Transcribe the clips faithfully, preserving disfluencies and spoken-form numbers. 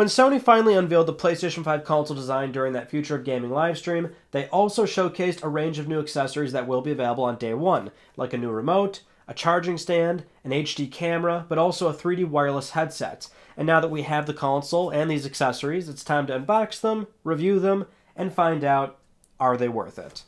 When Sony finally unveiled the PlayStation five console design during that Future of Gaming livestream, they also showcased a range of new accessories that will be available on day one, like a new remote, a charging stand, an H D camera, but also a three D wireless headset. And now that we have the console and these accessories, it's time to unbox them, review them, and find out, are they worth it?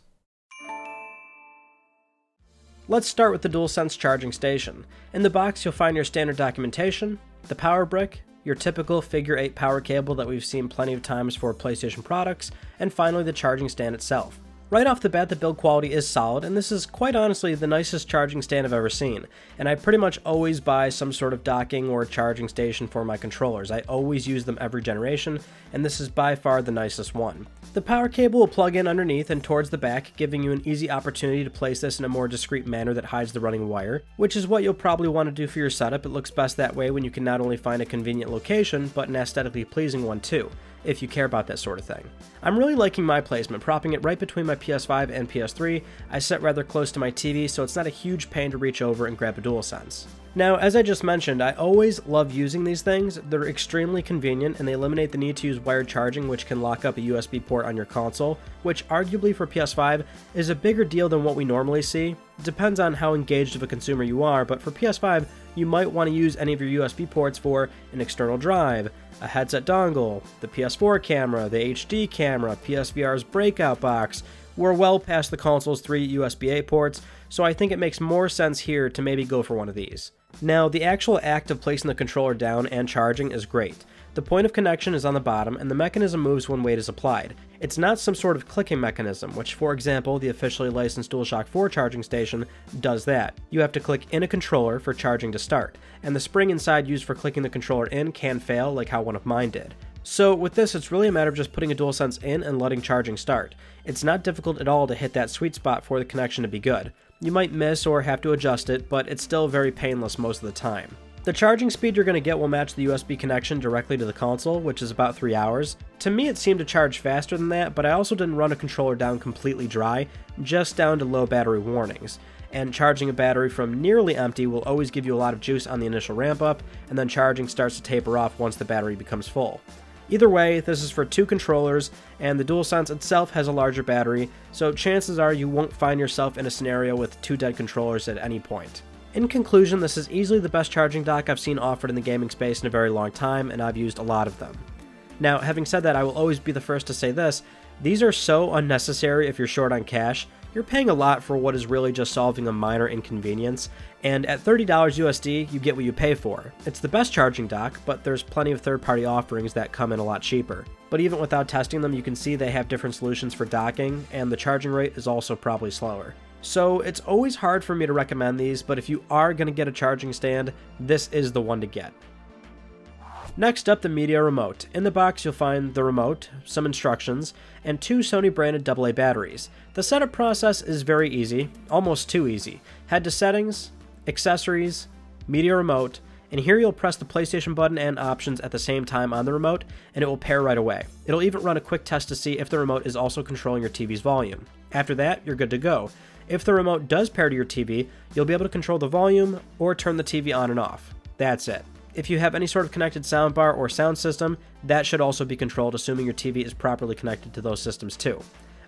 Let's start with the DualSense charging station. In the box, you'll find your standard documentation, the power brick, your typical figure eight power cable that we've seen plenty of times for PlayStation products, and finally the charging stand itself. Right off the bat, the build quality is solid, and this is quite honestly the nicest charging stand I've ever seen, and I pretty much always buy some sort of docking or charging station for my controllers. I always use them every generation, and this is by far the nicest one. The power cable will plug in underneath and towards the back, giving you an easy opportunity to place this in a more discreet manner that hides the running wire, which is what you'll probably want to do for your setup. It looks best that way when you can not only find a convenient location, but an aesthetically pleasing one too, if you care about that sort of thing. I'm really liking my placement, propping it right between my P S five and P S three. I sit rather close to my T V, so it's not a huge pain to reach over and grab a DualSense. Now, as I just mentioned, I always love using these things. They're extremely convenient, and they eliminate the need to use wired charging, which can lock up a U S B port on your console, which arguably for P S five is a bigger deal than what we normally see. It depends on how engaged of a consumer you are, but for P S five, you might want to use any of your U S B ports for an external drive, a headset dongle, the P S four camera, the H D camera, P S V R's breakout box. We're well past the console's three U S B A ports, so I think it makes more sense here to maybe go for one of these. Now, the actual act of placing the controller down and charging is great. The point of connection is on the bottom, and the mechanism moves when weight is applied. It's not some sort of clicking mechanism, which for example, the officially licensed DualShock four charging station does that. You have to click in a controller for charging to start, and the spring inside used for clicking the controller in can fail, like how one of mine did. So with this, it's really a matter of just putting a DualSense in and letting charging start. It's not difficult at all to hit that sweet spot for the connection to be good. You might miss or have to adjust it, but it's still very painless most of the time. The charging speed you're going to get will match the U S B connection directly to the console, which is about three hours. To me, it seemed to charge faster than that, but I also didn't run a controller down completely dry, just down to low battery warnings. And charging a battery from nearly empty will always give you a lot of juice on the initial ramp up, and then charging starts to taper off once the battery becomes full. Either way, this is for two controllers, and the DualSense itself has a larger battery, so chances are you won't find yourself in a scenario with two dead controllers at any point. In conclusion, this is easily the best charging dock I've seen offered in the gaming space in a very long time, and I've used a lot of them. Now, having said that, I will always be the first to say this, these are so unnecessary if you're short on cash. You're paying a lot for what is really just solving a minor inconvenience, and at thirty dollars U S D, you get what you pay for. It's the best charging dock, but there's plenty of third-party offerings that come in a lot cheaper. But even without testing them, you can see they have different solutions for docking, and the charging rate is also probably slower. So it's always hard for me to recommend these, but if you are going to get a charging stand, this is the one to get. Next up, the media remote. In the box, you'll find the remote, some instructions, and two Sony-branded double A batteries. The setup process is very easy, almost too easy. Head to Settings, Accessories, Media Remote, and here you'll press the PlayStation button and options at the same time on the remote, and it will pair right away. It'll even run a quick test to see if the remote is also controlling your T V's volume. After that, you're good to go. If the remote does pair to your T V, you'll be able to control the volume or turn the T V on and off. That's it. If you have any sort of connected soundbar or sound system, that should also be controlled, assuming your T V is properly connected to those systems too.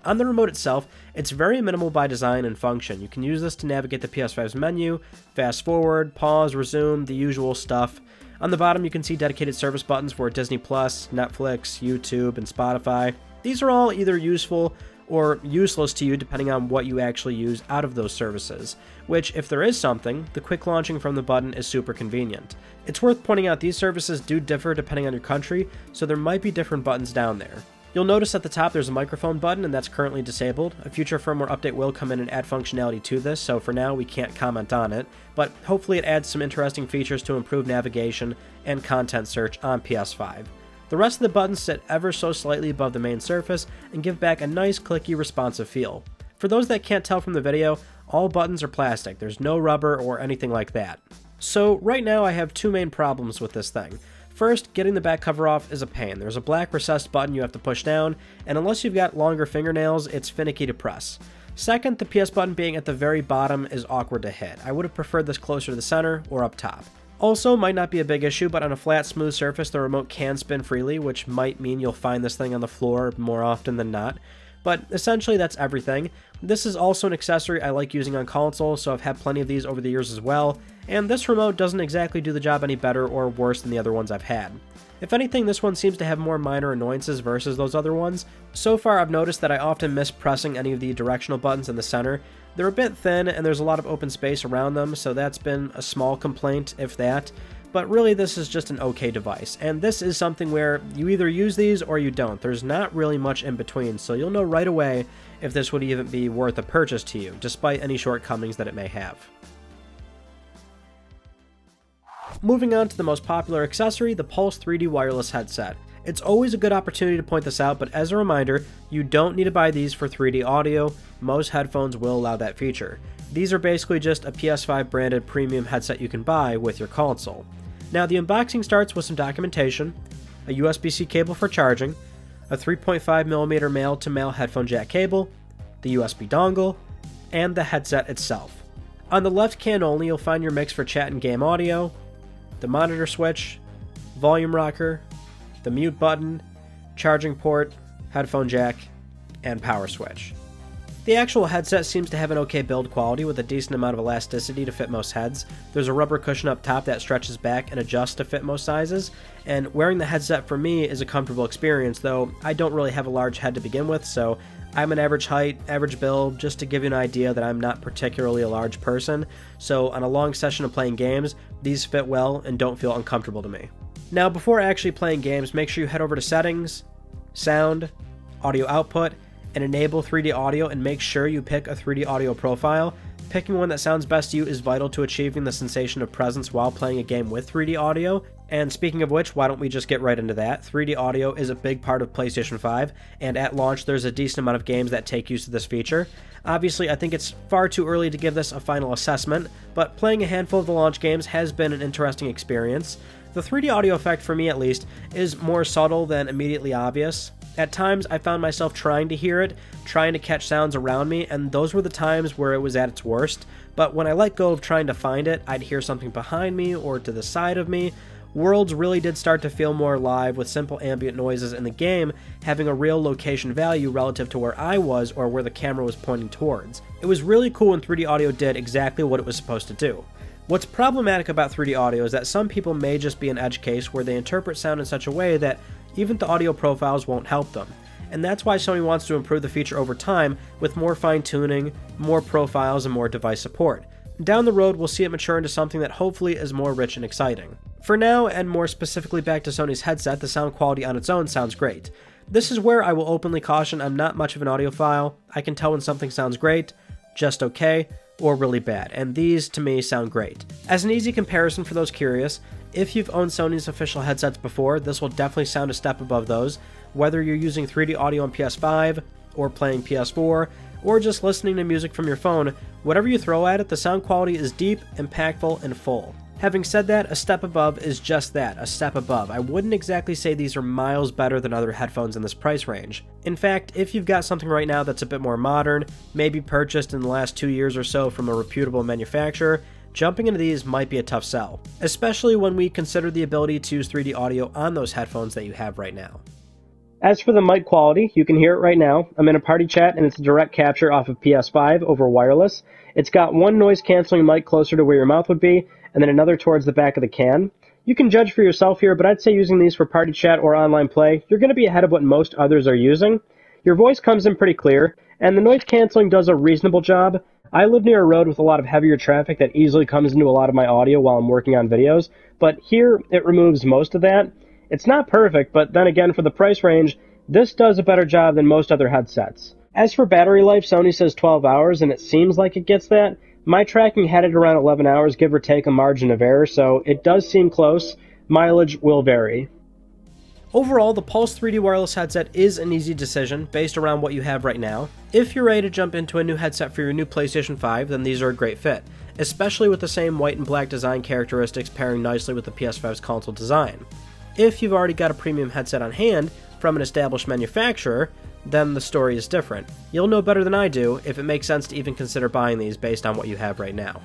On the remote itself, it's very minimal by design and function. You can use this to navigate the P S five's menu, fast forward, pause, resume, the usual stuff. On the bottom, you can see dedicated service buttons for Disney plus, Netflix, YouTube, and Spotify. These are all either useful or useless to you depending on what you actually use out of those services, which if there is something, the quick launching from the button is super convenient. It's worth pointing out these services do differ depending on your country, so there might be different buttons down there. You'll notice at the top there's a microphone button and that's currently disabled. A future firmware update will come in and add functionality to this, so for now we can't comment on it, but hopefully it adds some interesting features to improve navigation and content search on P S five. The rest of the buttons sit ever so slightly above the main surface and give back a nice clicky responsive feel. For those that can't tell from the video, all buttons are plastic, there's no rubber or anything like that. So right now I have two main problems with this thing. First, getting the back cover off is a pain. There's a black recessed button you have to push down, and unless you've got longer fingernails, it's finicky to press. Second, the P S button being at the very bottom is awkward to hit. I would have preferred this closer to the center or up top. Also, might not be a big issue, but on a flat, smooth surface, the remote can spin freely, which might mean you'll find this thing on the floor more often than not. But essentially, that's everything. This is also an accessory I like using on consoles, so I've had plenty of these over the years as well, and this remote doesn't exactly do the job any better or worse than the other ones I've had. If anything, this one seems to have more minor annoyances versus those other ones. So far, I've noticed that I often miss pressing any of the directional buttons in the center. They're a bit thin, and there's a lot of open space around them, so that's been a small complaint, if that. But really, this is just an okay device, and this is something where you either use these or you don't. There's not really much in between, so you'll know right away if this would even be worth a purchase to you, despite any shortcomings that it may have. Moving on to the most popular accessory, the Pulse three D wireless headset. It's always a good opportunity to point this out, but as a reminder, you don't need to buy these for three D audio. Most headphones will allow that feature. These are basically just a P S five branded premium headset you can buy with your console. Now, the unboxing starts with some documentation, a U S B C cable for charging, a three point five millimeter male-to-male headphone jack cable, the U S B dongle, and the headset itself. On the left can only, you'll find your mix for chat and game audio, the monitor switch, volume rocker, the mute button, charging port, headphone jack, and power switch. The actual headset seems to have an okay build quality with a decent amount of elasticity to fit most heads. There's a rubber cushion up top that stretches back and adjusts to fit most sizes, and wearing the headset for me is a comfortable experience, though I don't really have a large head to begin with, so I'm an average height, average build, just to give you an idea that I'm not particularly a large person, so on a long session of playing games, these fit well and don't feel uncomfortable to me. Now, before actually playing games, make sure you head over to Settings, Sound, Audio Output, and enable three D audio, and make sure you pick a three D audio profile. Picking one that sounds best to you is vital to achieving the sensation of presence while playing a game with three D audio. And speaking of which, why don't we just get right into that? three D audio is a big part of PlayStation five, and at launch there's a decent amount of games that take use of this feature. Obviously, I think it's far too early to give this a final assessment, but playing a handful of the launch games has been an interesting experience. The three D audio effect, for me at least, is more subtle than immediately obvious. At times, I found myself trying to hear it, trying to catch sounds around me, and those were the times where it was at its worst. But when I let go of trying to find it, I'd hear something behind me or to the side of me. Worlds really did start to feel more alive, with simple ambient noises in the game having a real location value relative to where I was or where the camera was pointing towards. It was really cool when three D audio did exactly what it was supposed to do. What's problematic about three D audio is that some people may just be an edge case where they interpret sound in such a way that even the audio profiles won't help them. And that's why Sony wants to improve the feature over time with more fine-tuning, more profiles, and more device support. Down the road, we'll see it mature into something that hopefully is more rich and exciting. For now, and more specifically back to Sony's headset, the sound quality on its own sounds great. This is where I will openly caution I'm not much of an audiophile. I can tell when something sounds great, just okay, or really bad, and these to me sound great. As an easy comparison for those curious, if you've owned Sony's official headsets before, this will definitely sound a step above those. Whether you're using three D audio on P S five, or playing P S four, or just listening to music from your phone, whatever you throw at it, the sound quality is deep, impactful, and full. Having said that, a step above is just that, a step above. I wouldn't exactly say these are miles better than other headphones in this price range. In fact, if you've got something right now that's a bit more modern, maybe purchased in the last two years or so from a reputable manufacturer, jumping into these might be a tough sell, especially when we consider the ability to use three D audio on those headphones that you have right now. As for the mic quality, you can hear it right now. I'm in a party chat and it's a direct capture off of P S five over wireless. It's got one noise canceling mic closer to where your mouth would be, and then another towards the back of the can. You can judge for yourself here, but I'd say using these for party chat or online play, you're going to be ahead of what most others are using. Your voice comes in pretty clear, and the noise canceling does a reasonable job. I live near a road with a lot of heavier traffic that easily comes into a lot of my audio while I'm working on videos, but here it removes most of that. It's not perfect, but then again, for the price range, this does a better job than most other headsets. As for battery life, Sony says twelve hours, and it seems like it gets that. My tracking had it around eleven hours, give or take a margin of error, so it does seem close. Mileage will vary. Overall, the Pulse three D wireless headset is an easy decision based around what you have right now. If you're ready to jump into a new headset for your new PlayStation five, then these are a great fit, especially with the same white and black design characteristics pairing nicely with the P S five's console design. If you've already got a premium headset on hand from an established manufacturer, then the story is different. You'll know better than I do if it makes sense to even consider buying these based on what you have right now.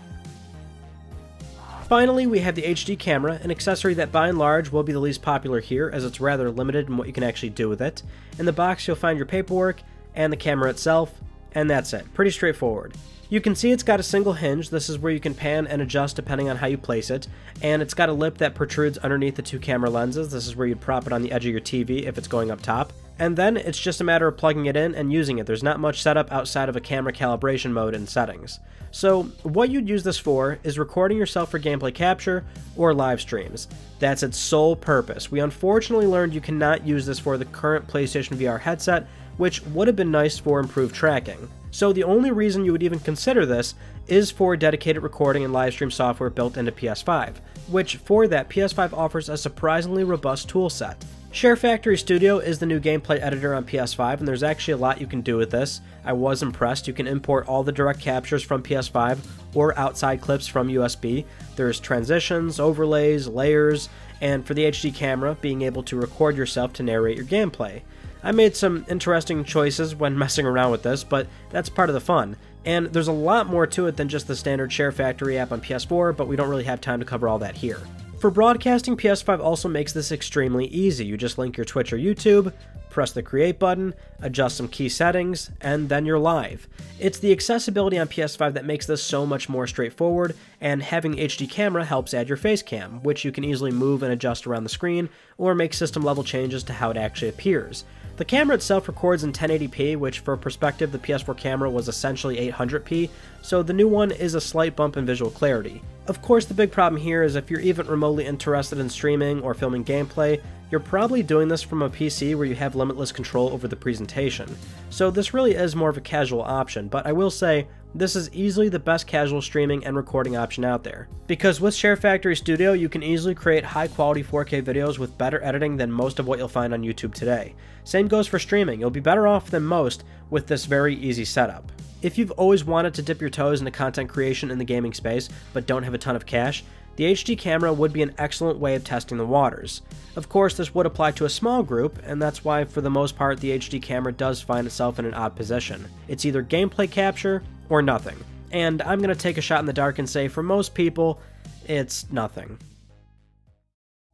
Finally, we have the H D camera, an accessory that by and large will be the least popular here as it's rather limited in what you can actually do with it. In the box you'll find your paperwork and the camera itself, and that's it. Pretty straightforward. You can see it's got a single hinge. This is where you can pan and adjust depending on how you place it, and it's got a lip that protrudes underneath the two camera lenses. This is where you'd prop it on the edge of your T V if it's going up top, and then it's just a matter of plugging it in and using it. There's not much setup outside of a camera calibration mode and settings. So what you'd use this for is recording yourself for gameplay capture or live streams. That's its sole purpose. We unfortunately learned you cannot use this for the current PlayStation V R headset, which would have been nice for improved tracking. So the only reason you would even consider this is for dedicated recording and live stream software built into P S five, which for that, P S five offers a surprisingly robust toolset. ShareFactory Studio is the new gameplay editor on P S five, and there's actually a lot you can do with this. I was impressed. You can import all the direct captures from P S five or outside clips from U S B. There's transitions, overlays, layers, and for the H D camera, being able to record yourself to narrate your gameplay. I made some interesting choices when messing around with this, but that's part of the fun. And there's a lot more to it than just the standard ShareFactory app on P S four, but we don't really have time to cover all that here. For broadcasting, P S five also makes this extremely easy. You just link your Twitch or YouTube, press the create button, adjust some key settings, and then you're live. It's the accessibility on P S five that makes this so much more straightforward, and having the H D camera helps add your face cam, which you can easily move and adjust around the screen, or make system level changes to how it actually appears. The camera itself records in ten eighty p, which for perspective, the P S four camera was essentially eight hundred p, so the new one is a slight bump in visual clarity. Of course, the big problem here is if you're even remotely interested in streaming or filming gameplay, you're probably doing this from a P C where you have limitless control over the presentation. So this really is more of a casual option, but I will say, this is easily the best casual streaming and recording option out there. Because with ShareFactory Studio, you can easily create high quality four K videos with better editing than most of what you'll find on YouTube today. Same goes for streaming. You'll be better off than most with this very easy setup. If you've always wanted to dip your toes into content creation in the gaming space, but don't have a ton of cash, the H D camera would be an excellent way of testing the waters. Of course, this would apply to a small group, and that's why for the most part the H D camera does find itself in an odd position. It's either gameplay capture or nothing, and I'm going to take a shot in the dark and say for most people, it's nothing.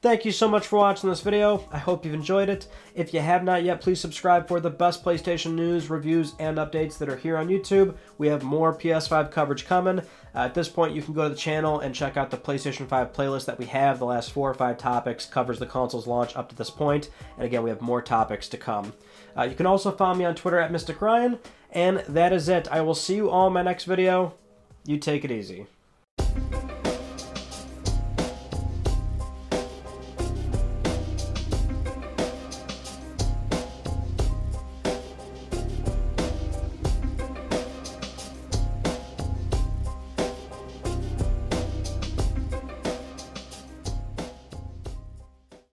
Thank you so much for watching this video. I hope you've enjoyed it. If you have not yet, please subscribe for the best PlayStation news, reviews, and updates that are here on YouTube. We have more P S five coverage coming. Uh, at this point, you can go to the channel and check out the PlayStation five playlist that we have. The last four or five topics covers the console's launch up to this point. And again, we have more topics to come. Uh, you can also follow me on Twitter at MysticRyan. And that is it. I will see you all in my next video. You take it easy.